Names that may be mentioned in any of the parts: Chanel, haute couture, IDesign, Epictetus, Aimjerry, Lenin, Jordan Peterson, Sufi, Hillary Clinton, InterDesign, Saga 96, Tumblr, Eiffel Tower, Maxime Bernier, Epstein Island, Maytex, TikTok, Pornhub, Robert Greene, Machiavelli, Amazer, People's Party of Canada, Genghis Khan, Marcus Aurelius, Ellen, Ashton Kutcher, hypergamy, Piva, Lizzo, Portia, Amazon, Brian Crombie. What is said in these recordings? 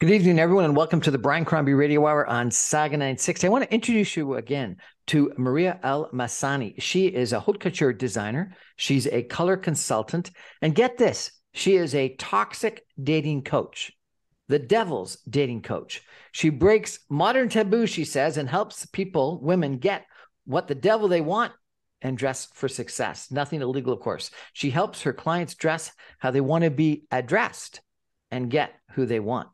Good evening, everyone, and welcome to the Brian Crombie Radio Hour on Saga 96. I want to introduce you again to Maria Al Masani. She is a haute couture designer. She's a color consultant. And get this, she is a toxic dating coach, the devil's dating coach. She breaks modern taboo, she says, and helps people, women, get what the devil they want and dress for success. Nothing illegal, of course. She helps her clients dress how they want to be addressed and get who they want.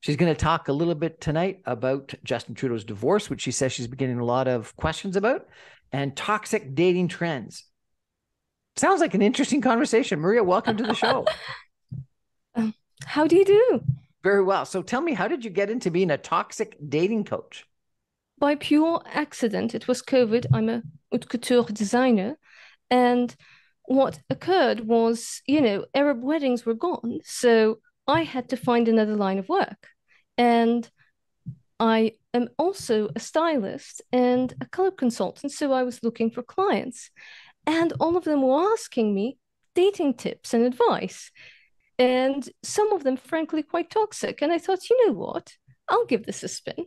She's going to talk a little bit tonight about Justin Trudeau's divorce, which she says she's been getting a lot of questions about, and toxic dating trends. Sounds like an interesting conversation. Maria, welcome to the show. How do you do? Very well. So tell me, how did you get into being a toxic dating coach? By pure accident. It was COVID. I'm a haute couture designer. And what occurred was, you know, Arab weddings were gone. So I had to find another line of work. And I am also a stylist and a color consultant, so I was looking for clients. And all of them were asking me dating tips and advice. And some of them, frankly, quite toxic. And I thought, you know what? I'll give this a spin.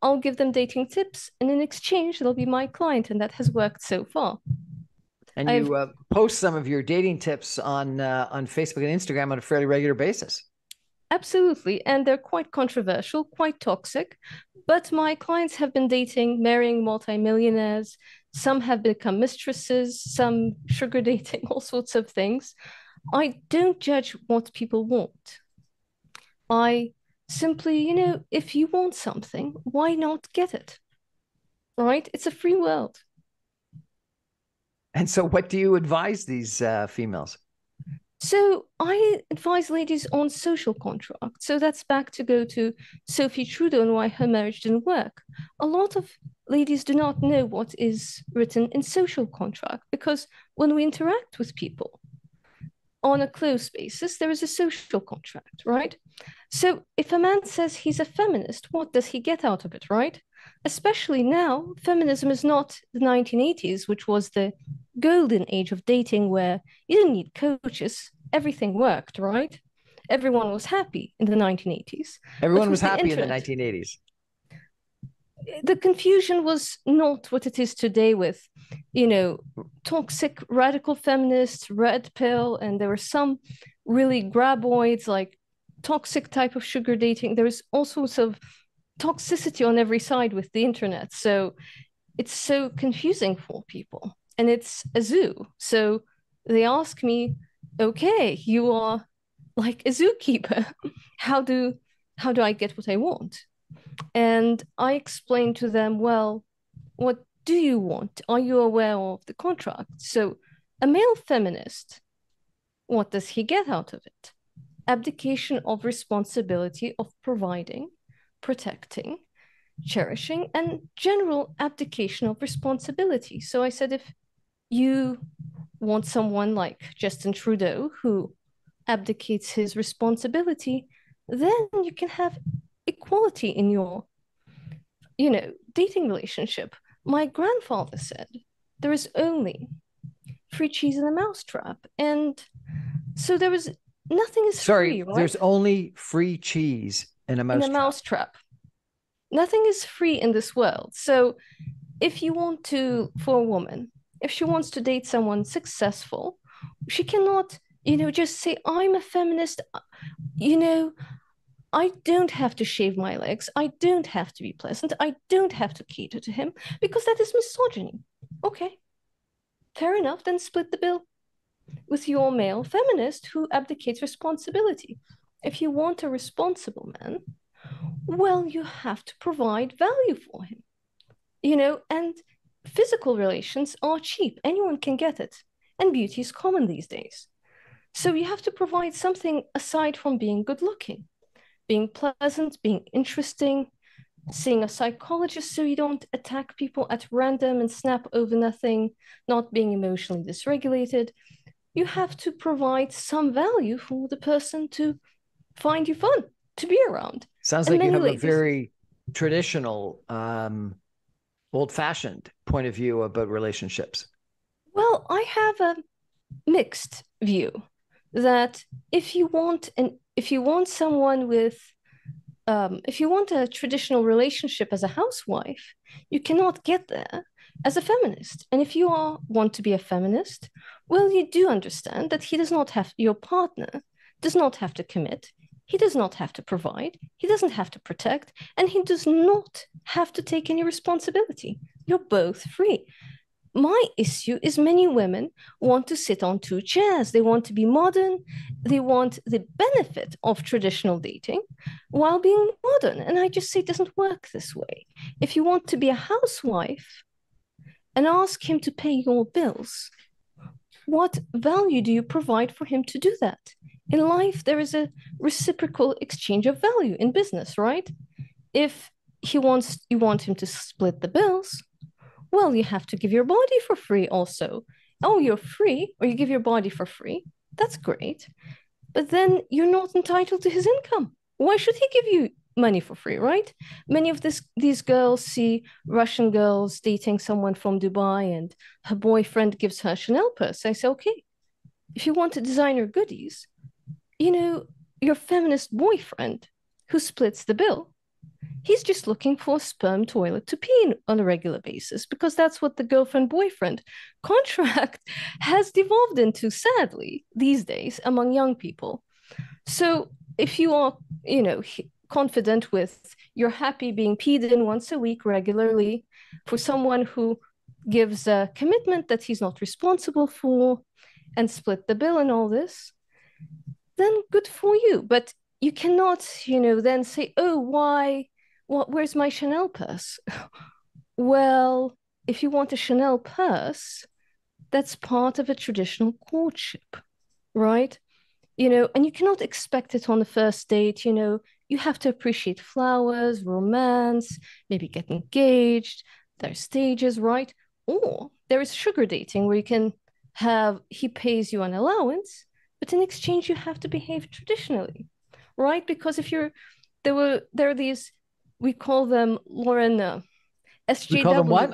I'll give them dating tips, and in exchange, they'll be my client. And that has worked so far. And you post some of your dating tips on Facebook and Instagram on a fairly regular basis. Absolutely. And they're quite controversial, quite toxic. But my clients have been dating, marrying multimillionaires. Some have become mistresses, some sugar dating, all sorts of things. I don't judge what people want. I simply, you know, if you want something, why not get it? Right? It's a free world. And so what do you advise these females? So I advise ladies on social contract. So that's back to go to Sophie Trudeau and why her marriage didn't work. A lot of ladies do not know what is written in social contract, because when we interact with people on a close basis, there is a social contract, right? So if a man says he's a feminist, what does he get out of it, right? Especially now, feminism is not the 1980s, which was the golden age of dating where you didn't need coaches. Everything worked, right? Everyone was happy in the 1980s. Everyone was happy in the 1980s. The confusion was not what it is today with, you know, toxic radical feminists, red pill, and there were some really graboids, like toxic type of sugar dating. There is all sorts of toxicity on every side with the internet. So it's so confusing for people, and it's a zoo. So they ask me, okay, you are like a zookeeper. How do I get what I want? And I explain to them, well, what do you want? Are you aware of the contract? So a male feminist, what does he get out of it? Abdication of responsibility of providing, protecting, cherishing, and general abdication of responsibility. So I said, if you want someone like Justin Trudeau who abdicates his responsibility, then you can have equality in your, you know, dating relationship. My grandfather said there is only free cheese and a mousetrap. And so there was nothing is free, right? There's only free cheese and a mousetrap. Nothing is free in this world. So if you want to, for a woman, if she wants to date someone successful, she cannot, you know, just say, I'm a feminist, you know, I don't have to shave my legs. I don't have to be pleasant. I don't have to cater to him, because that is misogyny. Okay, fair enough. Then split the bill with your male feminist who abdicates responsibility. If you want a responsible man, well, you have to provide value for him. You know, and physical relations are cheap. Anyone can get it. And beauty is common these days. So you have to provide something aside from being good looking. Being pleasant, being interesting, seeing a psychologist so you don't attack people at random and snap over nothing, not being emotionally dysregulated. You have to provide some value for the person to find you fun, to be around. Sounds like you have a very traditional, old-fashioned point of view about relationships. Well, I have a mixed view that if you want someone with if you want a traditional relationship as a housewife, you cannot get there as a feminist. And if you want to be a feminist, well, you do understand that he does not have, your partner does not have to commit. He does not have to provide. He doesn't have to protect. And he does not have to take any responsibility. You're both free. My issue is many women want to sit on two chairs. They want to be modern. They want the benefit of traditional dating while being modern. And I just say it doesn't work this way. If you want to be a housewife and ask him to pay your bills, what value do you provide for him to do that? In life, there is a reciprocal exchange of value in business, right? If you want him to split the bills, well, you have to give your body for free also. Oh, you're free, or you give your body for free. That's great. But then you're not entitled to his income. Why should he give you money for free, right? Many of these girls see Russian girls dating someone from Dubai and her boyfriend gives her a Chanel purse. I say, okay, if you want to design your goodies, you know, your feminist boyfriend who splits the bill, he's just looking for a sperm toilet to pee in on a regular basis, because that's what the girlfriend-boyfriend contract has devolved into, sadly, these days among young people. So if you are, you know, confident with you're happy being peed in once a week regularly, for someone who gives a commitment that he's not responsible for and split the bill and all this, then good for you. But you cannot, you know, then say, oh, why, what, where's my Chanel purse? Well, if you want a Chanel purse, that's part of a traditional courtship, right? You know, and you cannot expect it on the first date. You know, you have to appreciate flowers, romance, maybe get engaged. There are stages, right? Or there is sugar dating where you can have, he pays you an allowance, but in exchange, you have to behave traditionally, right? Because if you're, there are these, we call them Lauren SJWS. We call them what?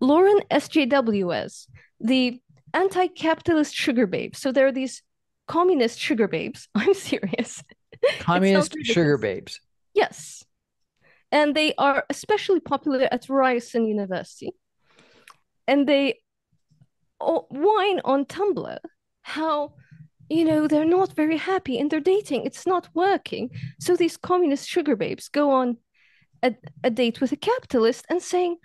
Lauren SJWS, the anti-capitalist sugar babes. So there are these communist sugar babes. I'm serious. Communist sugar babes. Yes. And they are especially popular at Ryerson University. And they whine on Tumblr how, you know, they're not very happy and they're dating. It's not working. So these communist sugar babes go on a date with a capitalist and saying,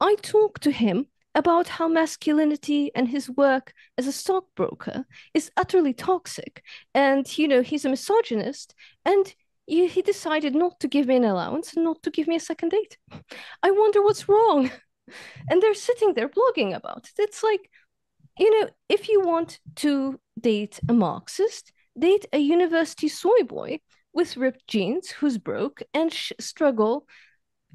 I talked to him about how masculinity and his work as a stockbroker is utterly toxic. And, you know, he's a misogynist. And he decided not to give me an allowance and not to give me a second date. I wonder what's wrong. And they're sitting there blogging about it. It's like, you know, if you want to date a Marxist, date a university soy boy with ripped jeans who's broke and struggle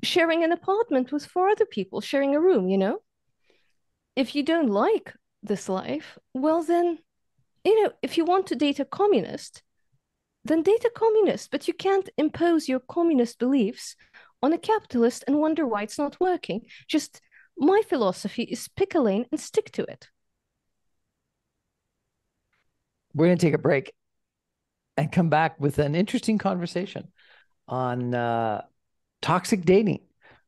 sharing an apartment with four other people, sharing a room, you know? If you don't like this life, well then, you know, if you want to date a communist, then date a communist, but you can't impose your communist beliefs on a capitalist and wonder why it's not working. Just my philosophy is pick a lane and stick to it. We're going to take a break and come back with an interesting conversation on toxic dating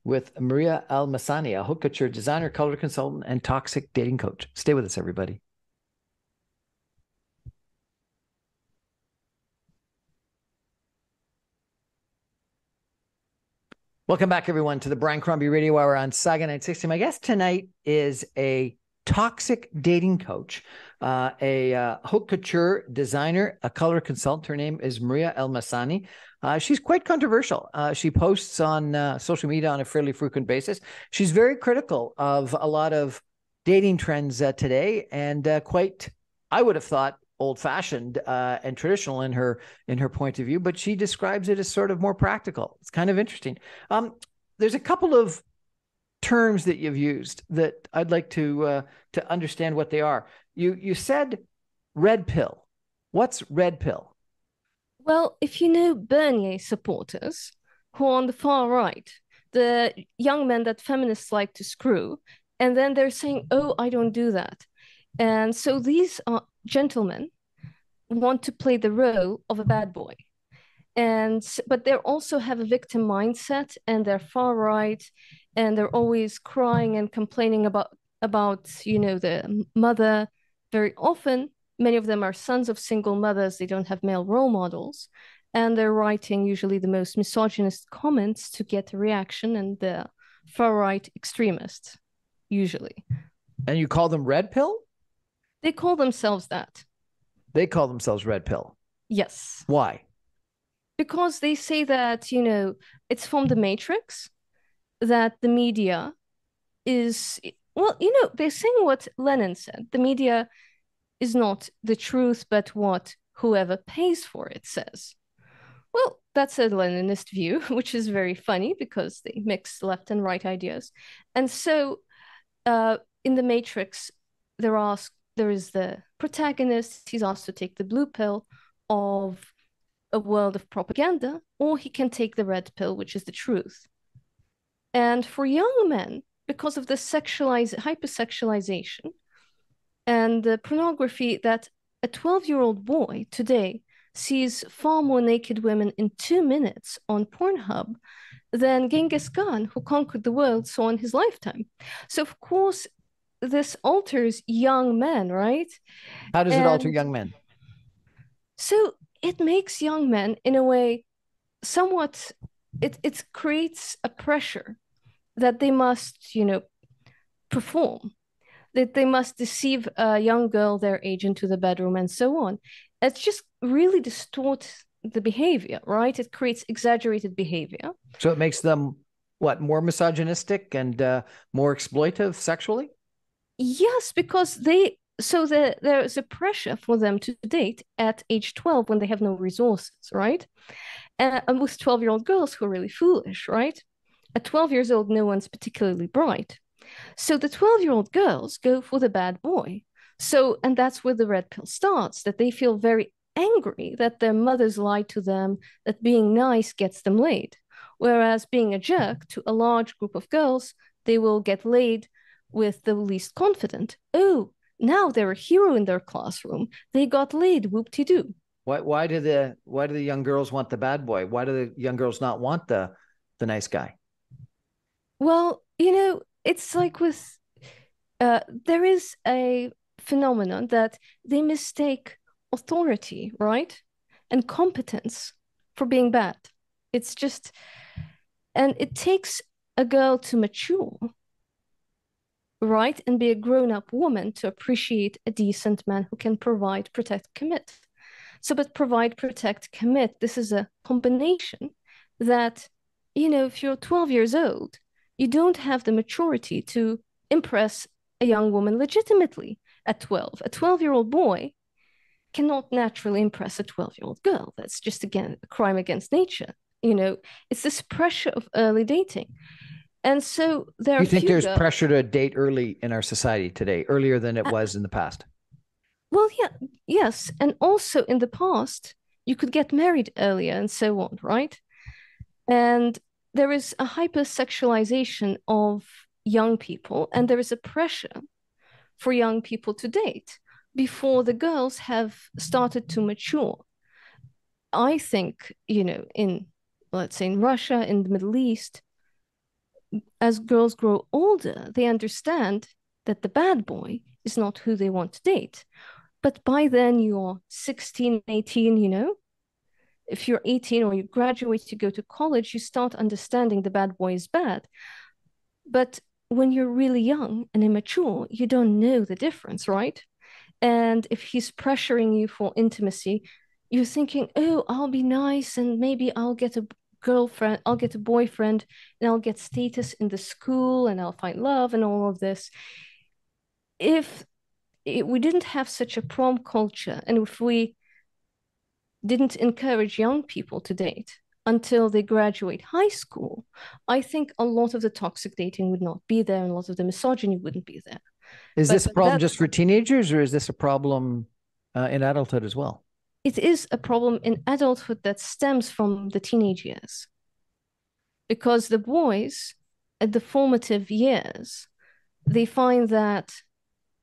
with Maria Al Masani, a haute couture designer, color consultant, and toxic dating coach. Stay with us, everybody. Welcome back, everyone, to the Brian Crombie Radio Hour on Saga 960. My guest tonight is a toxic dating coach, a haute couture designer, a color consultant. Her name is Maria Al Masani. She's quite controversial. She posts on social media on a fairly frequent basis. She's very critical of a lot of dating trends today, and quite, I would have thought, old-fashioned and traditional in her point of view. But she describes it as sort of more practical. It's kind of interesting. There's a couple of terms that you've used that I'd like to understand what they are. You said red pill. What's red pill? Well, if you know Bernier supporters who are on the far right, the young men that feminists like to screw, and then they're saying, oh, I don't do that. And so these are gentlemen want to play the role of a bad boy. But they also have a victim mindset, and they're far right, and they're always crying and complaining about the mother. Very often, many of them are sons of single mothers. They don't have male role models, and they're writing usually the most misogynist comments to get a reaction, and they're far right extremists usually. And you call them red pill? They call themselves that. They call themselves red pill. Yes. Why? Because they say that, it's from the Matrix, that the media is, they're saying what Lenin said. The media is not the truth, but what whoever pays for it says. Well, that's a Leninist view, which is very funny because they mix left and right ideas. And so in the Matrix, there is the protagonist. He's asked to take the blue pill of a world of propaganda, or he can take the red pill, which is the truth. And for young men, because of the hypersexualization and the pornography that a 12-year-old boy today sees far more naked women in 2 minutes on Pornhub than Genghis Khan, who conquered the world, saw in his lifetime. So, of course, this alters young men, right? How does it alter young men? So it makes young men, in a way, somewhat, it creates a pressure that they must, perform, that they must deceive a young girl their age into the bedroom and so on. It just really distorts the behavior, right? It creates exaggerated behavior. So it makes them, more misogynistic and more exploitive sexually? Yes, because there is a pressure for them to date at age 12 when they have no resources, right? And with 12-year-old girls who are really foolish, right? At 12 years old, no one's particularly bright. So the 12-year-old girls go for the bad boy. So, and that's where the red pill starts, that they feel very angry that their mothers lied to them, that being nice gets them laid. Whereas being a jerk to a large group of girls, they will get laid with the least confident. Oh, now they're a hero in their classroom. They got laid, whoop-de-doo. Why do the young girls want the bad boy? Why do the young girls not want the nice guy? Well, it's like with, there is a phenomenon that they mistake authority, right? And competence for being bad. It's just, and it takes a girl to mature, right? And be a grown-up woman to appreciate a decent man who can provide, protect, commit. So, but provide, protect, commit, this is a combination that, if you're 12 years old, you don't have the maturity to impress a young woman legitimately at 12. A 12-year-old boy cannot naturally impress a 12-year-old girl. That's just, again, a crime against nature. It's this pressure of early dating. And so there are. You think there's pressure to date early in our society today, earlier than it was in the past? Well, yeah, yes. And also in the past, you could get married earlier and so on, right? And there is a hypersexualization of young people, and there is a pressure for young people to date before the girls have started to mature. I think, in Russia, in the Middle East, as girls grow older, they understand that the bad boy is not who they want to date. But by then you're 16, 18, If you're 18 or you graduate to go to college, you start understanding the bad boy is bad. But when you're really young and immature, you don't know the difference, right? And if he's pressuring you for intimacy, you're thinking, oh, I'll be nice and maybe I'll get a girlfriend, I'll get a boyfriend, and I'll get status in the school, and I'll find love and all of this. If we didn't have such a prom culture, and if we didn't encourage young people to date until they graduate high school, I think a lot of the toxic dating would not be there, and a lot of the misogyny wouldn't be there. Is this a problem just for teenagers, or is this a problem in adulthood as well? It is a problem in adulthood that stems from the teenage years, because the boys at the formative years, they find that,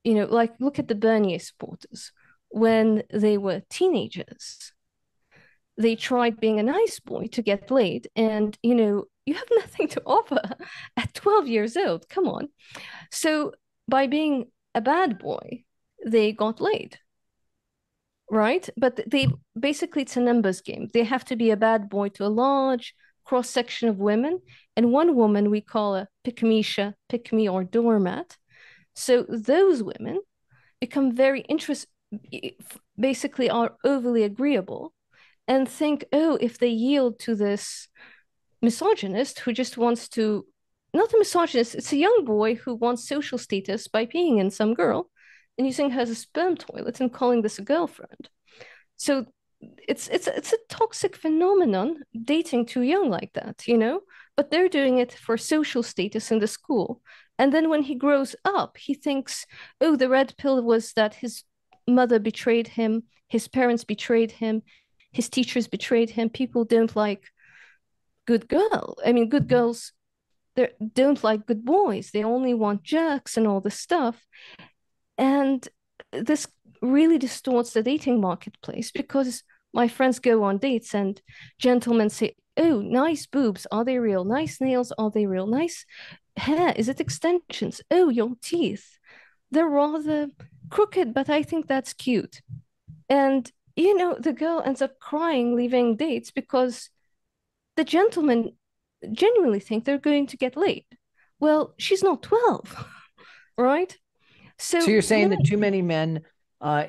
like look at the Bernier supporters when they were teenagers, they tried being a nice boy to get laid. And, you know, you have nothing to offer at 12 years old. Come on. So by being a bad boy, they got laid. Right? But they basically, it's a numbers game. They have to be a bad boy to a large cross-section of women. And one woman we call a pick-me-sha, pick-me or doormat. So those women become very interested, basically are overly agreeable and think, oh, if they yield to this misogynist who just wants to, not a misogynist, it's a young boy who wants social status by peeing in some girl and using her as a sperm toilet and calling this a girlfriend. So it's a toxic phenomenon, dating too young like that, you know, but they're doing it for social status in the school. And then when he grows up, he thinks, oh, the red pill was that his mother betrayed him, his parents betrayed him, his teachers betrayed him, people don't like good girl. I mean, good girls don't like good boys. They only want jerks and all this stuff. And this really distorts the dating marketplace because my friends go on dates and gentlemen say, oh, nice boobs, are they real? Nice nails, are they real? Nice hair, is it extensions? Oh, your teeth, they're rather crooked, but I think that's cute. And, you know, the girl ends up crying, leaving dates because the gentlemen genuinely think they're going to get laid. Well, she's not 12, right? So you're saying that too many men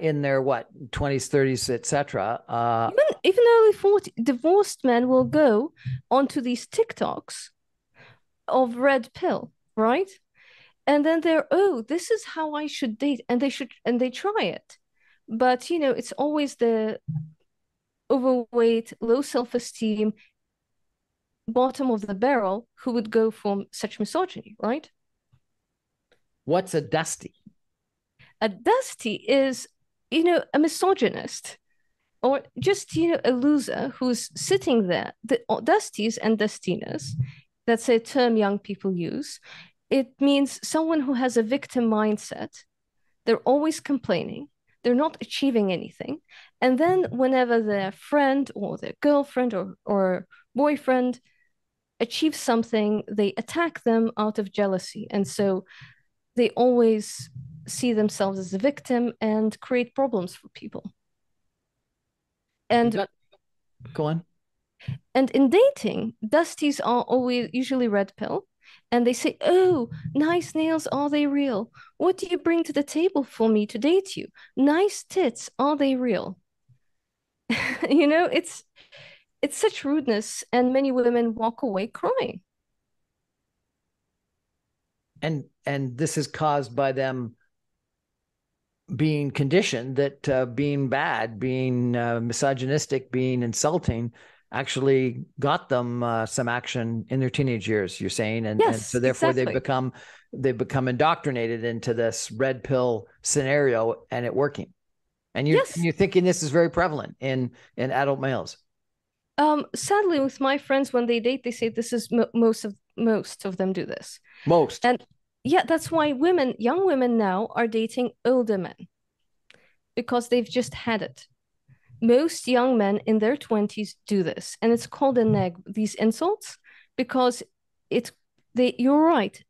in their, what, 20s, 30s, et cetera. Even early 40s, divorced men will go onto these TikToks of red pill, right? And then they're, oh, this is how I should date. And they try it. But, you know, it's always the overweight, low self-esteem, bottom of the barrel who would go for such misogyny, right? What's a dusty? A dusty is, you know, a misogynist or just, you know, a loser who's sitting there. The dusties and dustinas, that's a term young people use. It means someone who has a victim mindset. They're always complaining. They're not achieving anything. And then whenever their friend or their girlfriend or boyfriend achieves something, they attack them out of jealousy. And so they always see themselves as a victim and create problems for people. And go on. And in dating, dusties are always usually red pill, and they say, "Oh, nice nails, are they real? What do you bring to the table for me to date you? Nice tits, are they real?" You know, it's such rudeness, and many women walk away crying. And this is caused by them being conditioned that being bad, being misogynistic, being insulting actually got them some action in their teenage years, you're saying. And, yes, and so therefore exactly. they've become indoctrinated into this red pill scenario and it working. And you're thinking this is very prevalent in adult males. Sadly, with my friends, when they date, they say this is most of them do this. Most. And yeah, that's why women, young women now are dating older men because they've just had it. Most young men in their 20s do this, and it's called a neg, these insults, because you're right.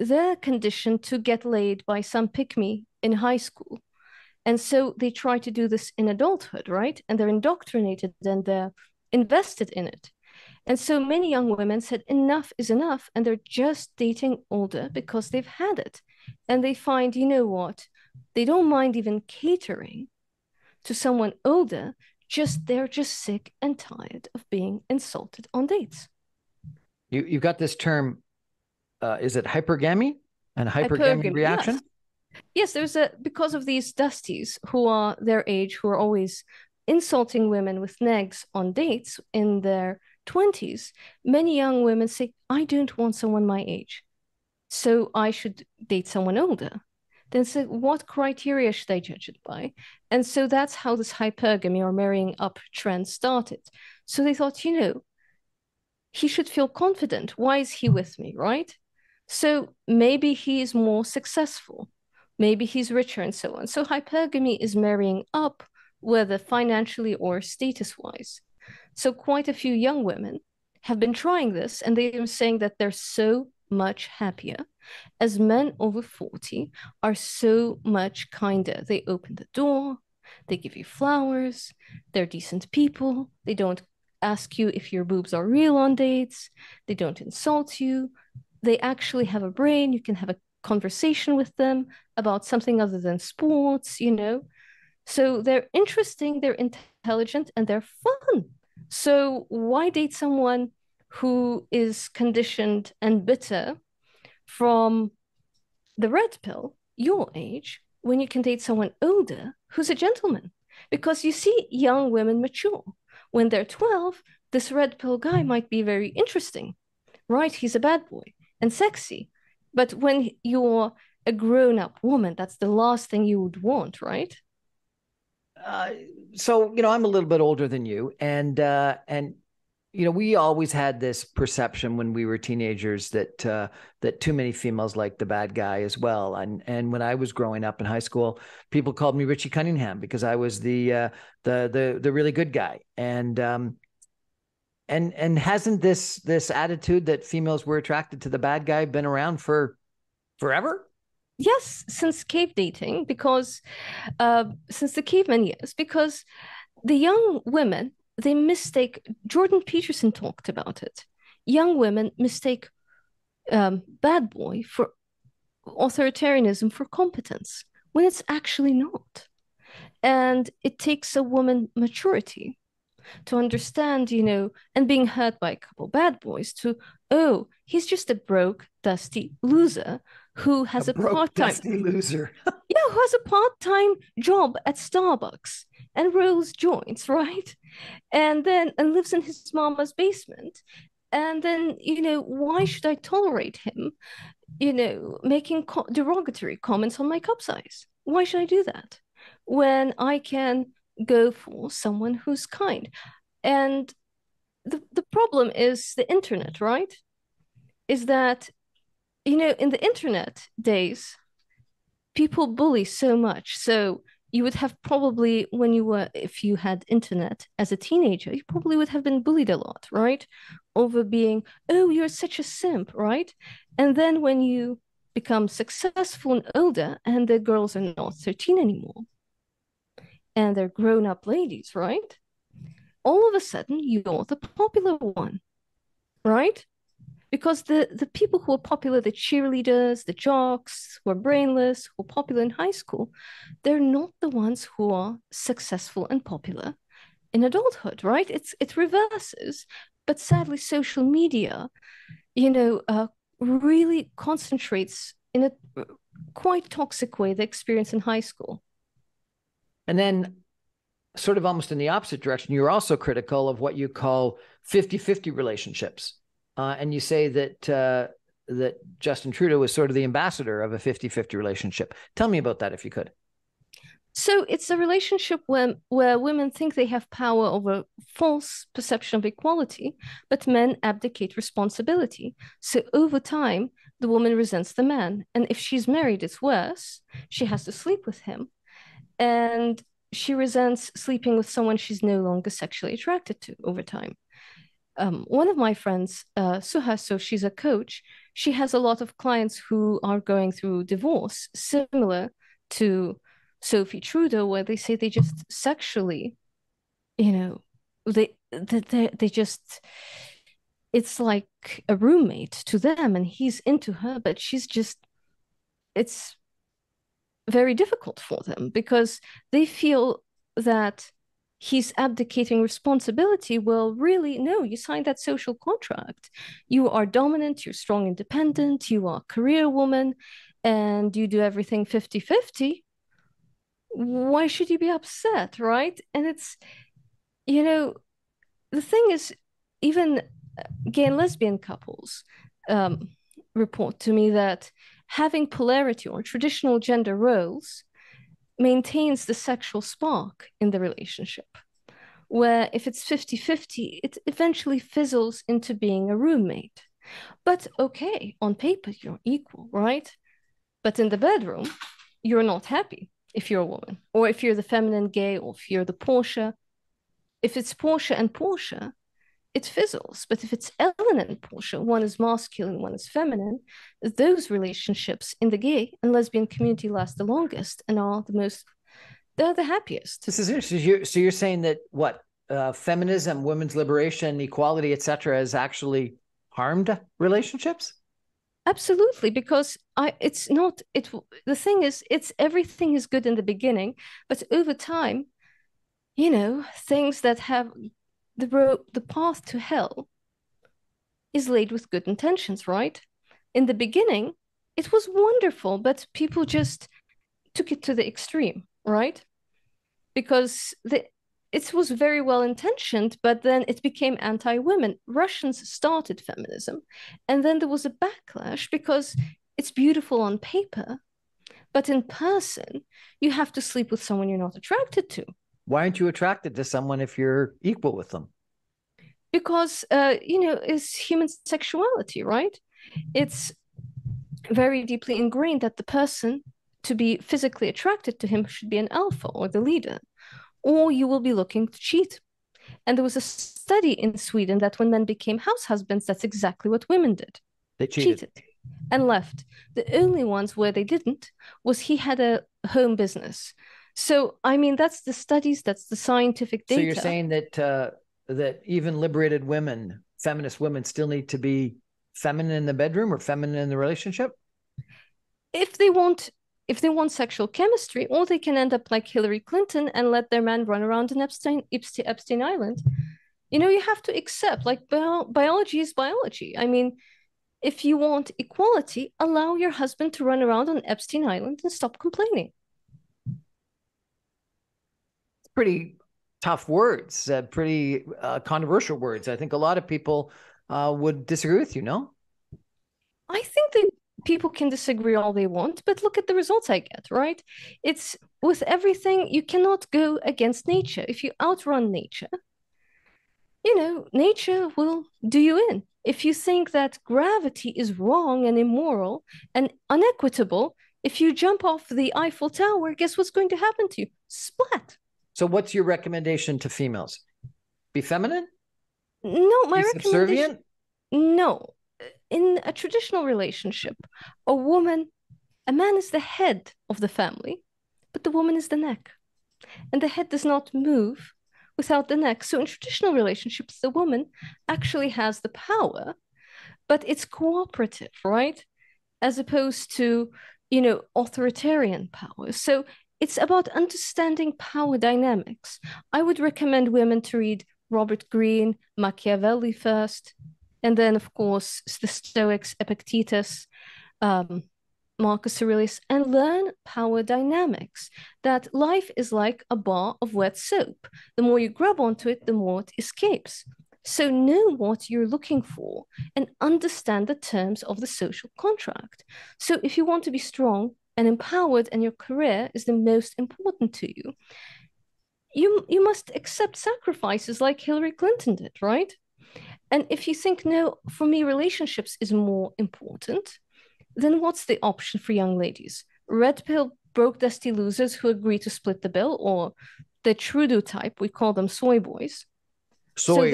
They're conditioned to get laid by some pick-me in high school. And so they try to do this in adulthood, right? And they're indoctrinated and they're invested in it. And so many young women said enough is enough, and they're just dating older because they've had it. And they find, you know what, they don't mind even catering to someone older, just they're just sick and tired of being insulted on dates. You've got this term, is it hypergamy and hypergamy reaction? Yes. Yes, because of these dusties who are their age, who are always insulting women with negs on dates in their 20s, many young women say, I don't want someone my age, so I should date someone older. Then say, what criteria should I judge it by? And so that's how this hypergamy or marrying up trend started. So they thought, you know, he should feel confident. Why is he with me, right? So maybe he is more successful. Maybe he's richer and so on. So hypergamy is marrying up whether financially or status-wise. So quite a few young women have been trying this, and they are saying that they're so much happier, as men over 40 are so much kinder. They open the door, they give you flowers, they're decent people, they don't ask you if your boobs are real on dates, they don't insult you, they actually have a brain, you can have a conversation with them about something other than sports, you know. So they're interesting, they're intelligent, and they're fun. So why date someone who is conditioned and bitter from the red pill, your age, when you can date someone older who's a gentleman? Because you see young women mature. When they're 12, this red pill guy might be very interesting, right? He's a bad boy and sexy. But when you're a grown-up woman, that's the last thing you would want, right? So, you know, I'm a little bit older than you, and you know, we always had this perception when we were teenagers that that too many females liked the bad guy as well. And when I was growing up in high school, people called me Richie Cunningham because I was the really good guy. And hasn't this attitude that females were attracted to the bad guy been around for forever? Yes, since cave dating, because since the caveman years, because the young women, they mistake, Jordan Peterson talked about it. Young women mistake bad boy for authoritarianism for competence, when it's actually not. And it takes a woman maturity to understand, you know, and being hurt by a couple bad boys to, oh, he's just a broke, dusty loser who has a part-time dusty loser. Yeah, who has a part-time job at Starbucks and rolls joints, right? And lives in his mama's basement. And then, you know, why should I tolerate him, you know, making derogatory comments on my cup size? Why should I do that when I can go for someone who's kind? And the problem is the internet, right? Is that, you know, in the internet days, people bully so much. So you would have probably, when you were, if you had internet as a teenager, you probably would have been bullied a lot, right? Over being, oh, you're such a simp, right? And then when you become successful and older, and the girls are not 13 anymore, and they're grown-up ladies, right? All of a sudden, you're the popular one, right? Because the people who are popular, the cheerleaders, the jocks, who are brainless, who are popular in high school, they're not the ones who are successful and popular in adulthood, right? It reverses. But sadly, social media, you know, really concentrates in a quite toxic way the experience in high school. And then sort of almost in the opposite direction, you're also critical of what you call 50-50 relationships. And you say that that Justin Trudeau is sort of the ambassador of a 50-50 relationship. Tell me about that, if you could. So it's a relationship where women think they have power over false perception of equality, but men abdicate responsibility. So over time, the woman resents the man. And if she's married, it's worse. She has to sleep with him. And she resents sleeping with someone she's no longer sexually attracted to over time. One of my friends, Suha, so she's a coach, she has a lot of clients who are going through divorce, similar to Sophie Trudeau, where they say they just sexually, you know, they just, it's like a roommate to them and he's into her, but she's just, it's very difficult for them because they feel that he's abdicating responsibility. Well, really, no, you signed that social contract. You are dominant, you're strong, independent, you are a career woman, and you do everything 50-50. Why should you be upset, right? And it's, you know, the thing is, even gay and lesbian couples report to me that having polarity or traditional gender roles maintains the sexual spark in the relationship, where if it's 50-50, it eventually fizzles into being a roommate. But okay, on paper, you're equal, right? But in the bedroom, you're not happy. if you're a woman, or if you're the feminine gay, or if you're the Portia. If it's Portia and Portia, it fizzles. But if it's Ellen and Portia, one is masculine, one is feminine, those relationships in the gay and lesbian community last the longest and are the most, they're the happiest. This is interesting. So you're saying that what? Feminism, women's liberation, equality, etc., has actually harmed relationships? Absolutely, because the thing is, it's everything is good in the beginning, but over time, you know, things that have the path to hell is laid with good intentions, right? In the beginning, it was wonderful, but people just took it to the extreme, right? Because it was very well-intentioned, but then it became anti-women. Russians started feminism, and then there was a backlash because it's beautiful on paper, but in person, you have to sleep with someone you're not attracted to. Why aren't you attracted to someone if you're equal with them? Because, it's human sexuality, right? It's very deeply ingrained that the person, to be physically attracted to him, should be an alpha or the leader, or you will be looking to cheat. And there was a study in Sweden that when men became house husbands, that's exactly what women did. They cheated and left. The only ones where they didn't was he had a home business. So, I mean, that's the studies, that's the scientific data. So you're saying that that even liberated women, feminist women, still need to be feminine in the bedroom or feminine in the relationship? If they want sexual chemistry, or they can end up like Hillary Clinton and let their man run around in Epstein Island. You know, you have to accept, like, biology is biology. I mean, if you want equality, allow your husband to run around on Epstein Island and stop complaining. Pretty tough words, pretty controversial words. I think a lot of people would disagree with you, no? I think that people can disagree all they want, but look at the results I get, right? It's with everything, you cannot go against nature. If you outrun nature, you know, nature will do you in. If you think that gravity is wrong and immoral and unequitable, if you jump off the Eiffel Tower, guess what's going to happen to you? Splat. So what's your recommendation to females? Be feminine? No, my recommendation... Be subservient? No. In a traditional relationship, a man is the head of the family, but the woman is the neck. And the head does not move without the neck. So in traditional relationships, the woman actually has the power, but it's cooperative, right? As opposed to, you know, authoritarian power. So it's about understanding power dynamics. I would recommend women to read Robert Greene, Machiavelli first, and then, of course, the Stoics, Epictetus, Marcus Aurelius, and learn power dynamics, that life is like a bar of wet soap. The more you grab onto it, the more it escapes. So know what you're looking for and understand the terms of the social contract. So if you want to be strong and empowered and your career is the most important to you, you must accept sacrifices like Hillary Clinton did, right? And if you think, no, for me, relationships is more important, then what's the option for young ladies? Red pill, broke, dusty losers who agree to split the bill, or the Trudeau type, we call them soy boys. Soy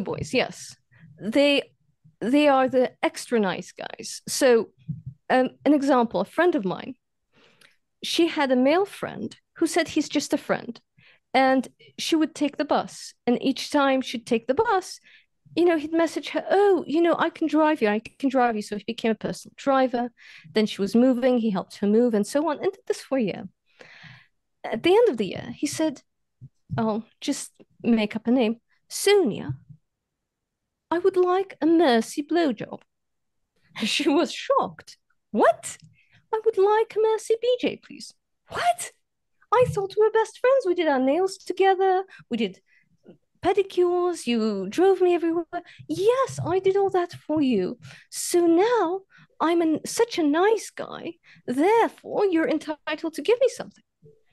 boys, yes. They are the extra nice guys. So an example, a friend of mine, she had a male friend who said he's just a friend. And she would take the bus. And each time she'd take the bus, you know, he'd message her, oh, you know, I can drive you. So he became a personal driver. Then she was moving. He helped her move and so on. And did this for a year. At the end of the year, he said, oh, just make up a name. Sonia, I would like a mercy blowjob. She was shocked. What? I would like a mercy BJ, please. What? I thought we were best friends. We did our nails together. We did pedicures. You drove me everywhere. Yes, I did all that for you. So now I'm such a nice guy. Therefore, you're entitled to give me something.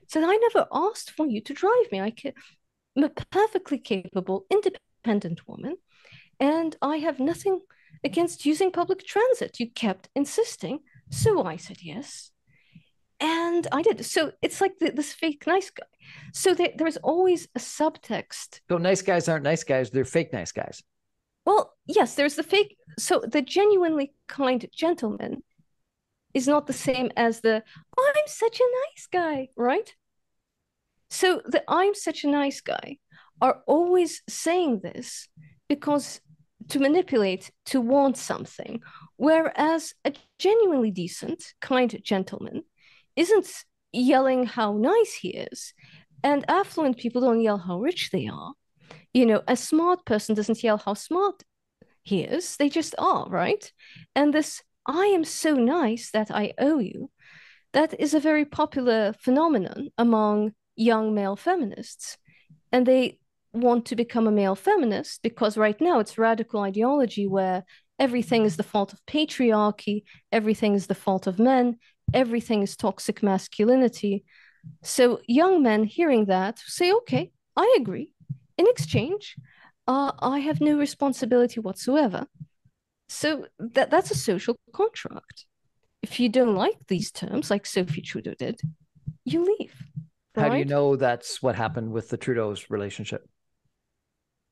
So I never asked for you to drive me. I'm a perfectly capable, independent woman. And I have nothing against using public transit. You kept insisting. So I said yes. And I did. So it's like this fake nice guy. So there's always a subtext. So nice guys aren't nice guys. They're fake nice guys. Well, yes, there's the fake. So the genuinely kind gentleman is not the same as the, oh, I'm such a nice guy, right? So the I'm such a nice guy are always saying this because to manipulate, to want something. Whereas a genuinely decent, kind gentleman isn't yelling how nice he is. And affluent people don't yell how rich they are. You know, a smart person doesn't yell how smart he is. They just are, right? And this, I am so nice that I owe you, that is a very popular phenomenon among young male feminists. And they want to become a male feminist because right now it's radical ideology where everything is the fault of patriarchy, everything is the fault of men, everything is toxic masculinity. So young men hearing that say, okay, I agree. In exchange, I have no responsibility whatsoever. So that's a social contract. If you don't like these terms, like Sophie Trudeau did, you leave. Right? How do you know that's what happened with the Trudeau's relationship?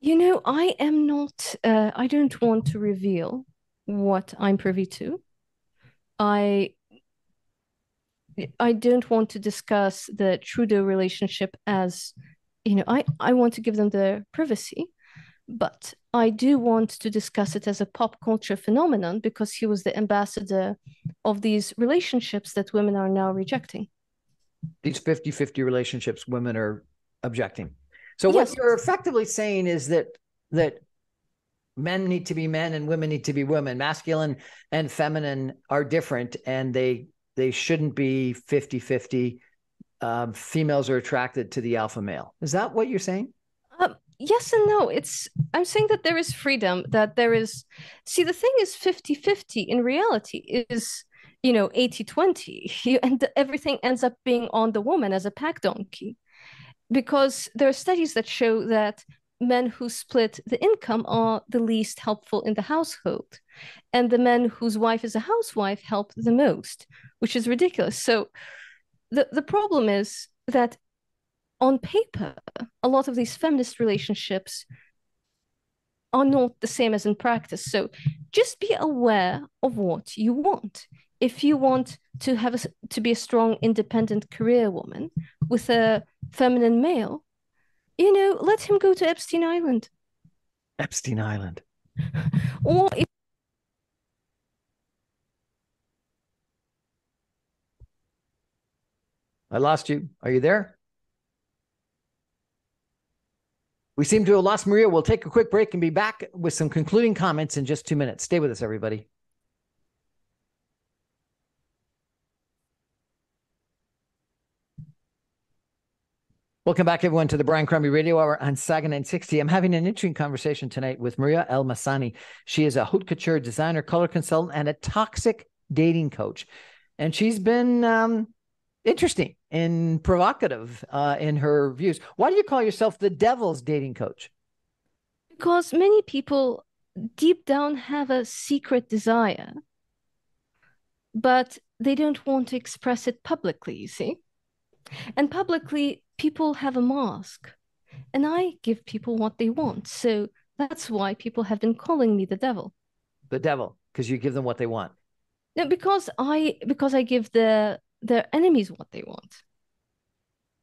You know, I am not, I don't want to reveal what I'm privy to. I don't want to discuss the Trudeau relationship as, you know, I want to give them their privacy, but I do want to discuss it as a pop culture phenomenon because he was the ambassador of these relationships that women are now rejecting. These 50-50 relationships women are objecting. So yes. What you're effectively saying is that men need to be men and women need to be women. Masculine and feminine are different and they shouldn't be 50-50. Females are attracted to the alpha male. Is that what you're saying? Yes and no. I'm saying that there is freedom, that there is... See, the thing is 50-50 in reality is, you know, 80-20. And everything ends up being on the woman as a pack donkey. Because there are studies that show that men who split the income are the least helpful in the household. And the men whose wife is a housewife help the most, which is ridiculous. So the problem is that on paper, a lot of these feminist relationships are not the same as in practice. So just be aware of what you want. If you want to be a strong, independent career woman with a feminine male, you know, let him go to Epstein Island. Epstein Island. Or if I lost you. Are you there? We seem to have lost Maria. We'll take a quick break and be back with some concluding comments in just 2 minutes. Stay with us, everybody. Welcome back, everyone, to the Brian Crombie Radio Hour on Saga 960. I'm having an interesting conversation tonight with Maria Al Masani. She is a haute couture designer, color consultant, and a toxic dating coach. And she's been interesting and provocative in her views. Why do you call yourself the devil's dating coach? Because many people deep down have a secret desire, but they don't want to express it publicly, you see? And publicly, people have a mask, and I give people what they want. So that's why people have been calling me the devil. The devil, because you give them what they want. No, because I give their enemies what they want.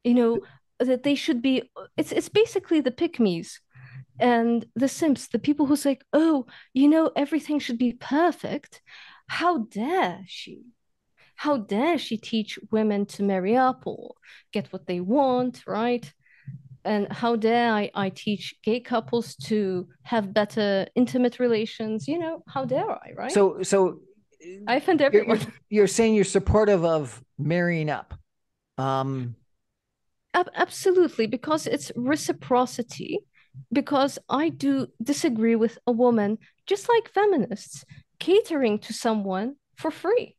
You know, that they should be, it's basically the pick-me's and the simps, the people who say, oh, you know, everything should be perfect. How dare she? How dare she teach women to marry up or get what they want, right? And how dare I teach gay couples to have better intimate relations? You know, how dare I, right? So I offend everyone. You're saying you're supportive of marrying up. Absolutely, because it's reciprocity, because I do disagree with a woman, just like feminists, catering to someone for free.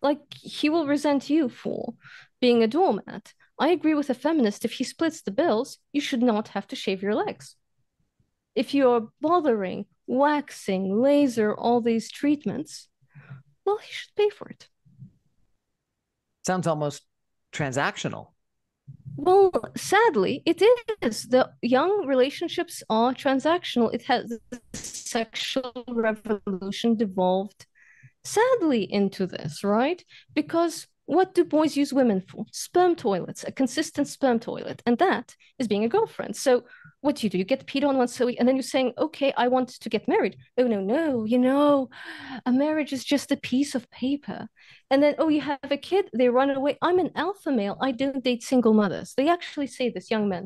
Like, he will resent you for being a doormat. I agree with a feminist. If he splits the bills, you should not have to shave your legs. If you're bothering, waxing, laser, all these treatments, well, he should pay for it. sounds almost transactional. Well, sadly, it is. The young relationships are transactional. It has the sexual revolution devolved, sadly, into this, right? Because what do boys use women for? Sperm toilets, a consistent sperm toilet. And that is being a girlfriend. So what do? You get peed on once a week, and then you're saying, okay, I want to get married. Oh, no, you know, a marriage is just a piece of paper. And then, oh, you have a kid, they run away. I'm an alpha male. I don't date single mothers. They actually say this, young men.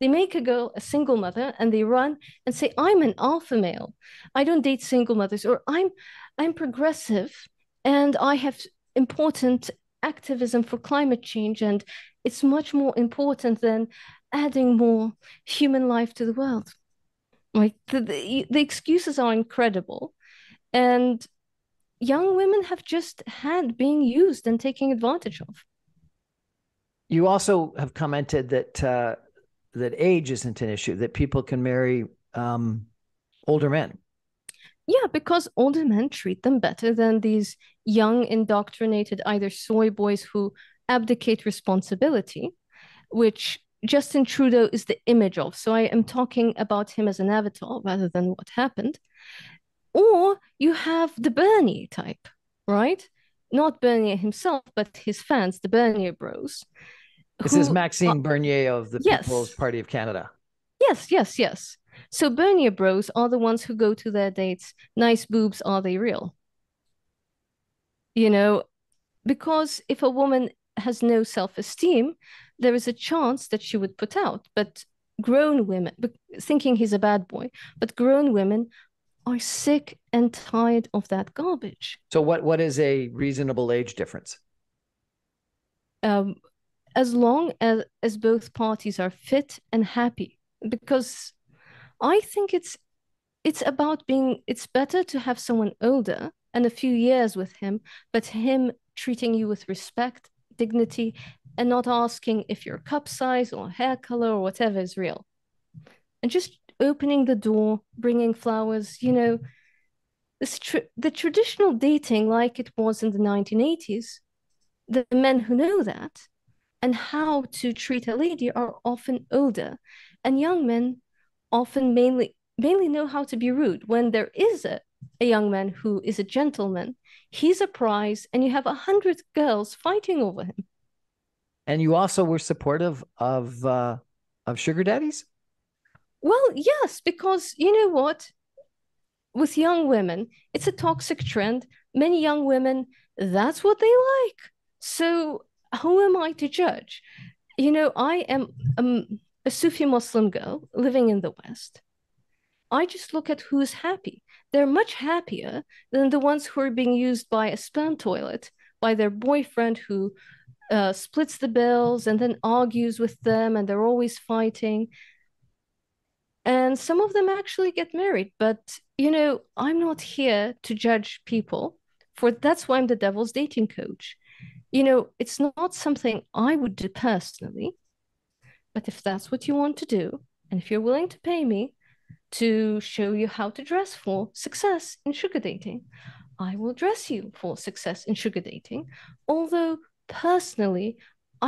They make a girl a single mother, and they run and say, I'm an alpha male. I don't date single mothers, or I'm progressive, and I have important activism for climate change, and it's much more important than adding more human life to the world. Like the excuses are incredible, and young women have just had being used and taking advantage of. You also have commented that that age isn't an issue, that people can marry older men. Yeah, because older men treat them better than these young, indoctrinated, either soy boys who abdicate responsibility, which Justin Trudeau is the image of. So I am talking about him as an avatar rather than what happened. Or you have the Bernier type, right? Not Bernier himself, but his fans, the Bernier bros. This is Maxime Bernier of the People's Party of Canada. Yes. So Bernier bros are the ones who go to their dates. Nice boobs, are they real? You know, because if a woman has no self-esteem, there is a chance that she would put out. But grown women, thinking he's a bad boy, but grown women are sick and tired of that garbage. So what is a reasonable age difference? As long as both parties are fit and happy, because I think it's better to have someone older and a few years with him, but him treating you with respect, dignity, and not asking if your cup size or hair color or whatever is real. And just opening the door, bringing flowers, you know, the traditional dating like it was in the 1980s, the men who know that and how to treat a lady are often older, and young men often mainly know how to be rude. When there is a young man who is a gentleman, he's a prize, and you have 100 girls fighting over him. And you also were supportive of sugar daddies? Well, yes, because you know what? With young women, it's a toxic trend. Many young women, that's what they like. So who am I to judge? You know, I am a Sufi Muslim girl living in the West. I just look at who's happy. They're much happier than the ones who are being used by a sperm toilet, by their boyfriend who splits the bills and then argues with them, and they're always fighting. And some of them actually get married, but, you know, I'm not here to judge people, for that's why I'm the devil's dating coach. You know, it's not something I would do personally, but if that's what you want to do, and if you're willing to pay me to show you how to dress for success in sugar dating, I will dress you for success in sugar dating. Although personally,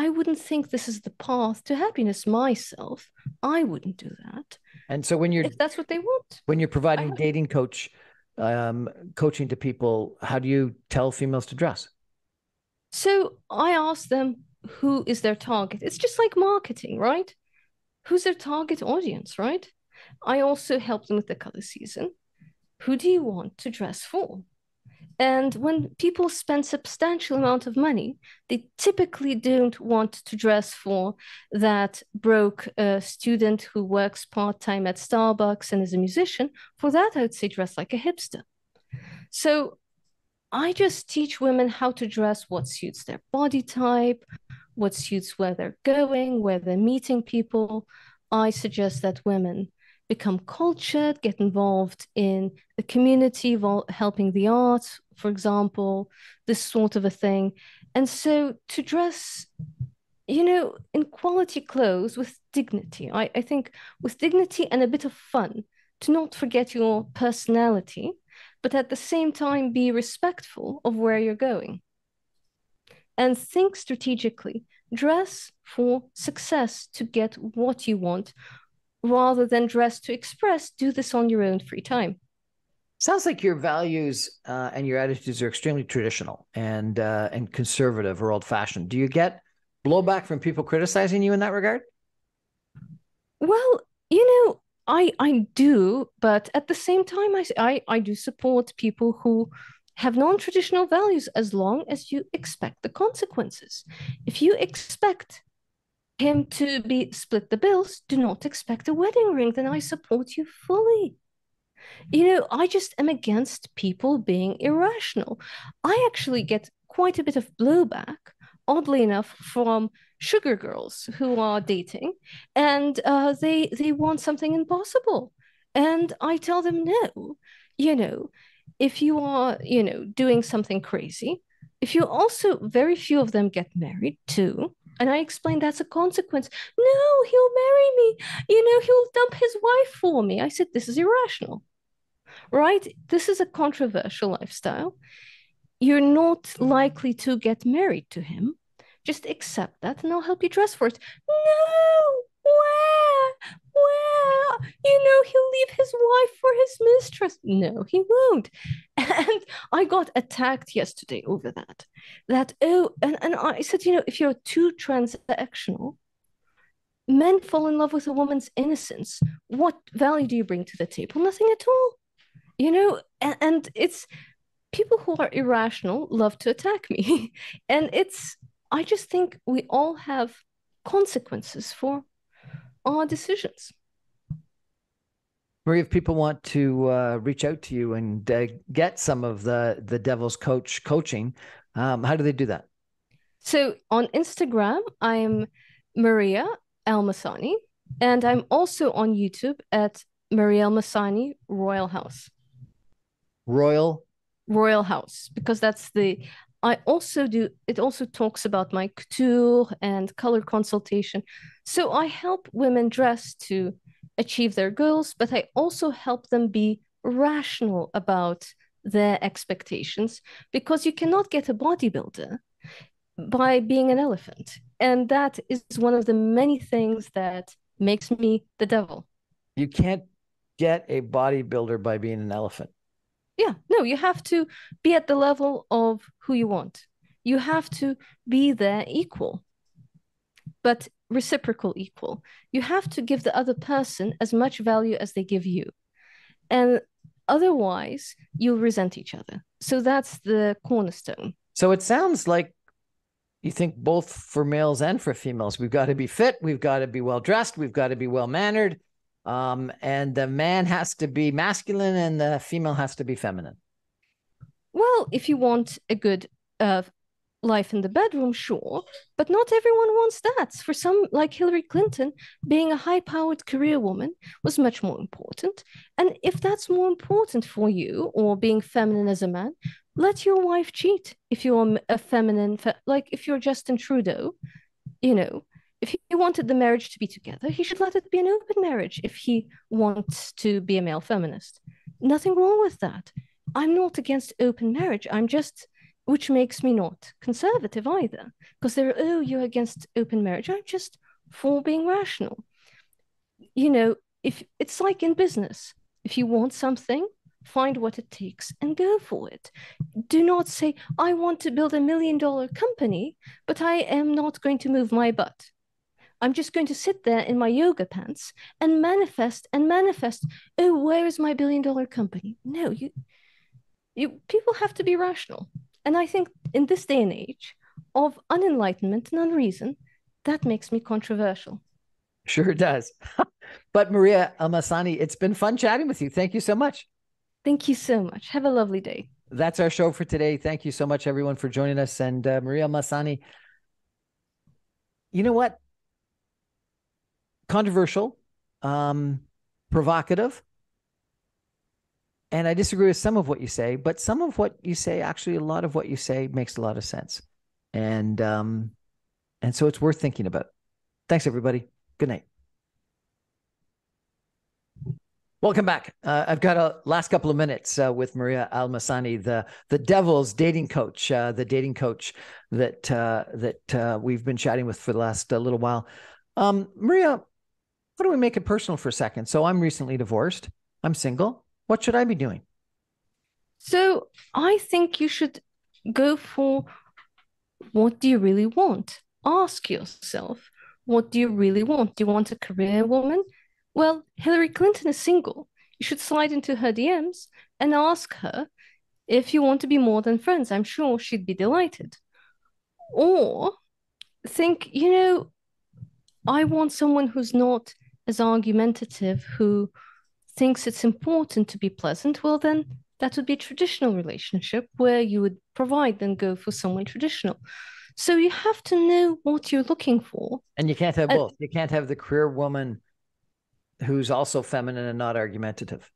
I wouldn't think this is the path to happiness myself. I wouldn't do that. And so if that's what they want. When you're providing dating coach coaching to people, how do you tell females to dress? So I ask them, who is their target? It's just like marketing, right? Who's their target audience, right? I also help them with the color season. Who do you want to dress for? And when people spend substantial amount of money, they typically don't want to dress for that broke student who works part-time at Starbucks and is a musician. For that, I would say dress like a hipster. So I just teach women how to dress, what suits their body type, what suits where they're going, where they're meeting people. I suggest that women become cultured, get involved in the community, helping the arts, for example, this sort of a thing. And so to dress, you know, in quality clothes with dignity, I think with dignity and a bit of fun, to not forget your personality, but at the same time be respectful of where you're going. and think strategically. Dress for success to get what you want, rather than dress to express. Do this on your own free time. Sounds like your values and your attitudes are extremely traditional and conservative or old-fashioned. Do you get blowback from people criticizing you in that regard? Well, you know, I do, but at the same time, I do support people who have non-traditional values as long as you expect the consequences. If you expect him to be split the bills, do not expect a wedding ring, then I support you fully. You know, I just am against people being irrational. I actually get quite a bit of blowback, oddly enough, from sugar girls who are dating, and they want something impossible. And I tell them, no, you know, if you are, you know, doing something crazy, if you also, very few of them get married too. And I explained that's a consequence. No, he'll marry me. You know, he'll dump his wife for me. I said, this is irrational, right? This is a controversial lifestyle. You're not likely to get married to him. Just accept that and I'll help you dress for it. No, where? You know, he'll leave his wife for his mistress. No, he won't. And I got attacked yesterday over that. And I said, you know, if you're too transactional, men fall in love with a woman's innocence. What value do you bring to the table? Nothing at all. You know, and it's people who are irrational love to attack me. And it's, I just think we all have consequences for our decisions. Maria, if people want to reach out to you and get some of the Devil's Coach coaching, how do they do that? So on Instagram, I'm Maria Al Masani, and I'm also on YouTube at Maria Al Masani Royal House. Royal House, because that's the... I also do, it also talks about my couture and color consultation. So I help women dress to achieve their goals, but I also help them be rational about their expectations, because you cannot get a bodybuilder by being an elephant. And that is one of the many things that makes me the devil. You can't get a bodybuilder by being an elephant. Yeah, no, you have to be at the level of who you want. You have to be their equal, but reciprocal equal. You have to give the other person as much value as they give you. And otherwise, you'll resent each other. So that's the cornerstone. So it sounds like you think both for males and for females, we've got to be fit, we've got to be well-dressed, we've got to be well-mannered. And the man has to be masculine and the female has to be feminine. Well, if you want a good life in the bedroom, sure, but not everyone wants that. For some, like Hillary Clinton, being a high-powered career woman was much more important. And if that's more important for you, or being feminine as a man, let your wife cheat. If you're a feminine, like if you're Justin Trudeau, you know, if he wanted the marriage to be together, he should let it be an open marriage if he wants to be a male feminist. Nothing wrong with that. I'm not against open marriage. I'm just, which makes me not conservative either. Because they're, oh, you're against open marriage. I'm just for being rational. You know, if it's like in business. If you want something, find what it takes and go for it. Do not say, I want to build $1 million company, but I am not going to move my butt. I'm just going to sit there in my yoga pants and manifest. Oh, where is my $1 billion company? No, you people have to be rational. And I think in this day and age of unenlightenment and unreason, that makes me controversial. Sure does. But Maria Al Masani, it's been fun chatting with you. Thank you so much. Thank you so much. Have a lovely day. That's our show for today. Thank you so much, everyone, for joining us. And Maria Al Masani, you know what? Controversial, provocative. And I disagree with some of what you say, but some of what you say, actually a lot of what you say makes a lot of sense. And so it's worth thinking about. Thanks, everybody. Good night. Welcome back. I've got a last couple of minutes with Maria Al Masani, the devil's dating coach, the dating coach that we've been chatting with for the last little while. Maria, how do we make it personal for a second? So I'm recently divorced. I'm single. What should I be doing? So I think you should go for what do you really want? Ask yourself, what do you really want? Do you want a career woman? Well, Hillary Clinton is single. You should slide into her DMs and ask her if you want to be more than friends. I'm sure she'd be delighted. Or think, you know, I want someone who's not as argumentative, who thinks it's important to be pleasant. Well, then that would be a traditional relationship where you would provide, then go for someone traditional. So you have to know what you're looking for. And you can't have both. You can't have the career woman who's also feminine and not argumentative.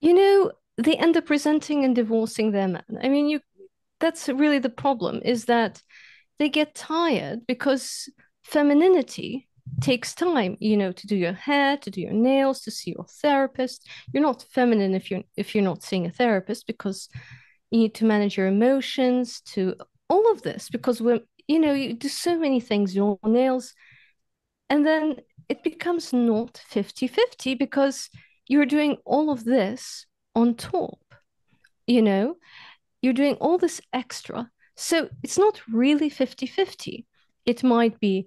You know, they end up resenting and divorcing their man. I mean, that's really the problem, is that they get tired because femininity takes time, you know, to do your hair, to do your nails, to see your therapist. You're not feminine if you're not seeing a therapist, because you need to manage your emotions, to all of this, because you do so many things, your nails, and then it becomes not 50-50 because you're doing all of this on top, you know, you're doing all this extra. So it's not really 50-50. It might be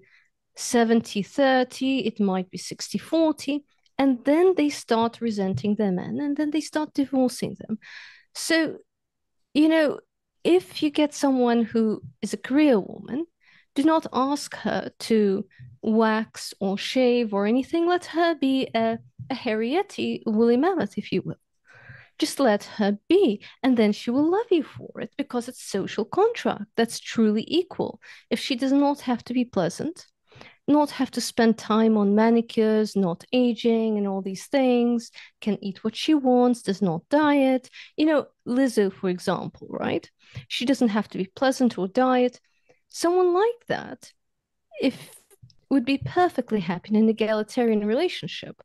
70-30, it might be 60-40. And then they start resenting their men, and then they start divorcing them. So, you know, if you get someone who is a career woman, do not ask her to wax or shave or anything. Let her be a Harrietty woolly mammoth, if you will. Just let her be, and then she will love you for it, because it's social contract that's truly equal. If she does not have to be pleasant, not have to spend time on manicures, not aging and all these things, can eat what she wants, does not diet. You know, Lizzo, for example, right? She doesn't have to be pleasant or diet. Someone like that would be perfectly happy in an egalitarian relationship.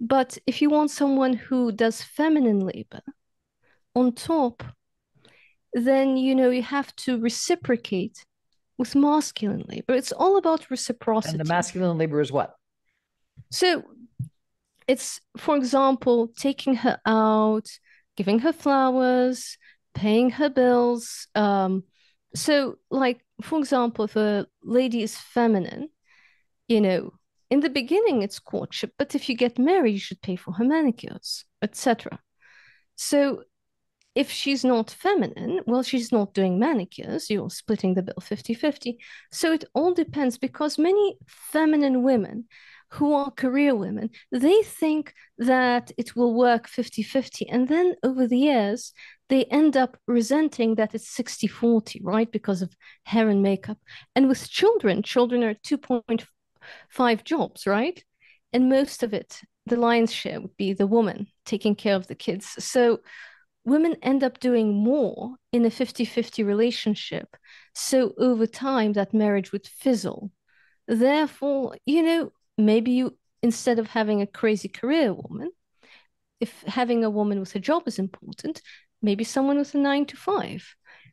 But if you want someone who does feminine labor on top, then, you know, you have to reciprocate with masculine labor. It's all about reciprocity. And the masculine labor is what? So it's, for example, taking her out, giving her flowers, paying her bills. So, like, for example, if a lady is feminine, you know, in the beginning, it's courtship, but if you get married, you should pay for her manicures, etc. So if she's not feminine, well, she's not doing manicures. You're splitting the bill 50-50. So it all depends, because many feminine women who are career women, they think that it will work 50-50. And then over the years, they end up resenting that it's 60-40, right? Because of hair and makeup. And with children are 2.5 jobs, right? And most of it, the lion's share, would be the woman taking care of the kids. So women end up doing more in a 50-50 relationship. So over time, that marriage would fizzle. Therefore, you know, maybe you, instead of having a crazy career woman, if having a woman with a job is important, maybe someone with a 9-to-5.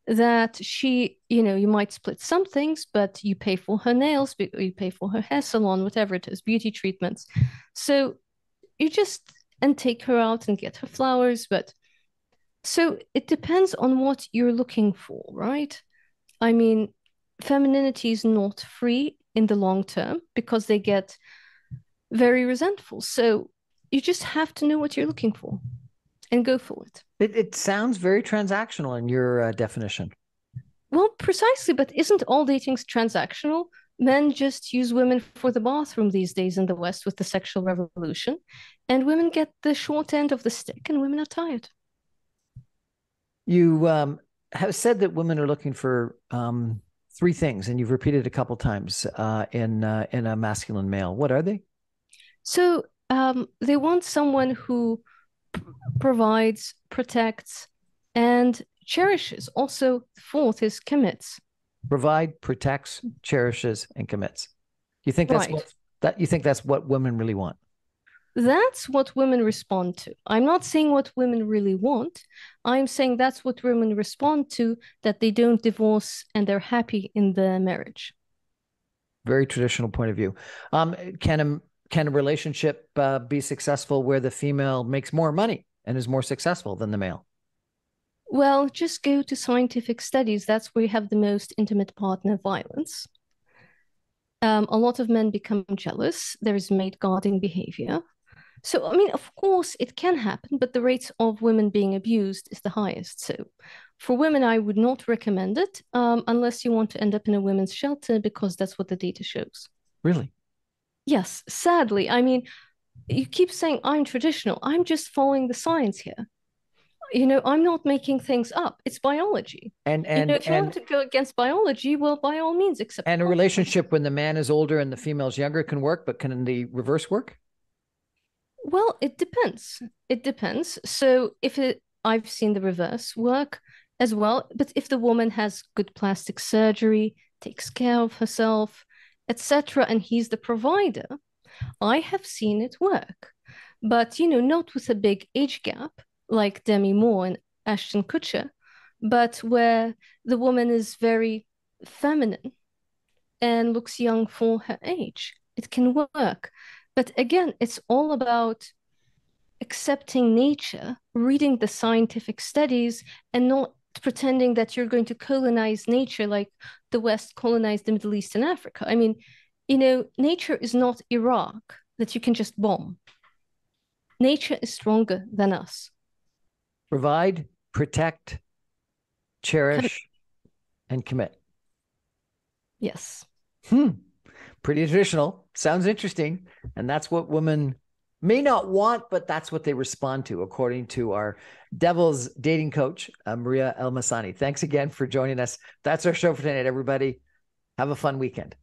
That she, you know, you might split some things, but you pay for her nails, you pay for her hair salon, whatever it is, beauty treatments. So you just, and take her out and get her flowers. But so it depends on what you're looking for, right? I mean, femininity is not free in the long term, because they get very resentful. So you just have to know what you're looking for and go for it. It sounds very transactional in your definition. Well, precisely, but isn't all dating transactional? Men just use women for the bathroom these days in the West with the sexual revolution, and women get the short end of the stick, and women are tired. You have said that women are looking for three things, and you've repeated a couple times in a masculine male. What are they? So they want someone who provides, protects, and cherishes. Also, fourth is commits. Provide, protects, cherishes, and commits. You think that's what women really want? That's what women respond to. I'm not saying what women really want. I'm saying that's what women respond to, that they don't divorce and they're happy in their marriage. Very traditional point of view. Can a relationship be successful where the female makes more money and is more successful than the male? Well, just go to scientific studies. That's where you have the most intimate partner violence. A lot of men become jealous. There is mate guarding behavior. So, I mean, of course it can happen, but the rates of women being abused is the highest. So for women, I would not recommend it unless you want to end up in a women's shelter, because that's what the data shows. Really? Yes, sadly. I mean, you keep saying I'm traditional. I'm just following the science here. You know, I'm not making things up. It's biology. And you know, if you want to go against biology, well, by all means, accept. And a relationship when the man is older and the female's younger can work, but can the reverse work? Well, it depends. It depends. So I've seen the reverse work as well. But if the woman has good plastic surgery, takes care of herself, etc., and he's the provider, I have seen it work, but you know, not with a big age gap like Demi Moore and Ashton Kutcher, but where the woman is very feminine and looks young for her age. It can work, but again, it's all about accepting nature, reading the scientific studies, and not pretending that you're going to colonize nature like the West colonized the Middle East and Africa. I mean, you know, nature is not Iraq that you can just bomb. Nature is stronger than us. Provide, protect, cherish, and commit. Yes. Pretty traditional. Sounds interesting. And that's what women may not want, but that's what they respond to, according to our Devil's dating coach, Maria Al Masani. Thanks again for joining us. That's our show for tonight, everybody. Have a fun weekend.